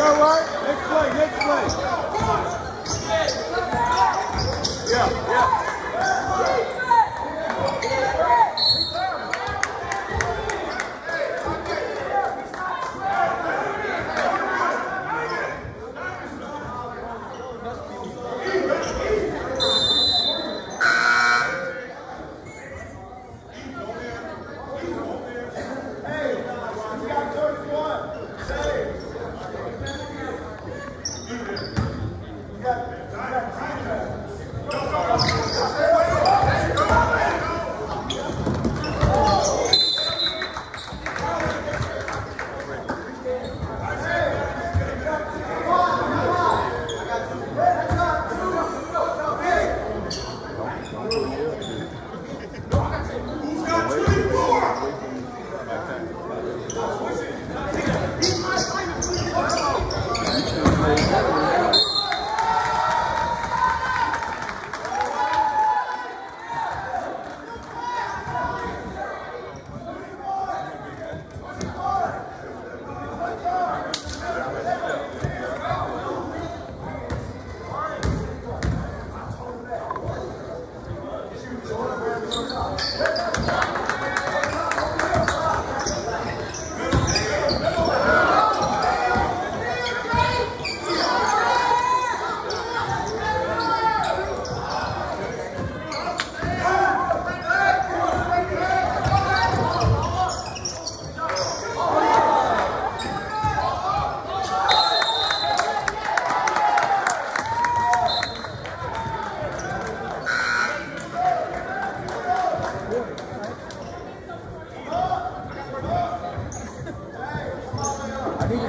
alright? Next play, next play.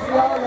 Yeah, yeah.